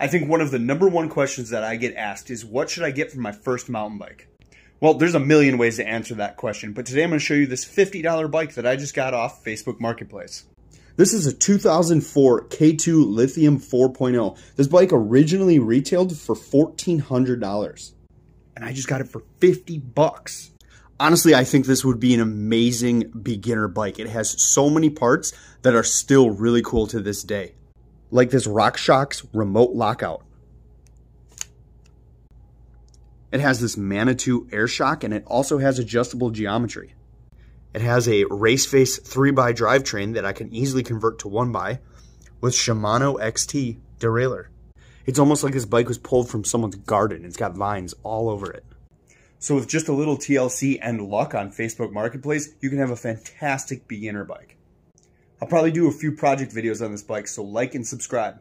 I think one of the #1 questions that I get asked is, what should I get for my first mountain bike? Well, there's a million ways to answer that question, but today I'm going to show you this $50 bike that I just got off Facebook Marketplace. This is a 2004 K2 Lithium 4.0. This bike originally retailed for $1,400, and I just got it for 50 bucks. Honestly, I think this would be an amazing beginner bike. It has so many parts that are still really cool to this day, like this RockShox remote lockout. It has this Manitou air shock, and it also has adjustable geometry. It has a race face 3x drivetrain that I can easily convert to 1x with Shimano XT derailleur. It's almost like this bike was pulled from someone's garden. It's got vines all over it. So with just a little TLC and luck on Facebook Marketplace, you can have a fantastic beginner bike. I'll probably do a few project videos on this bike, so like and subscribe.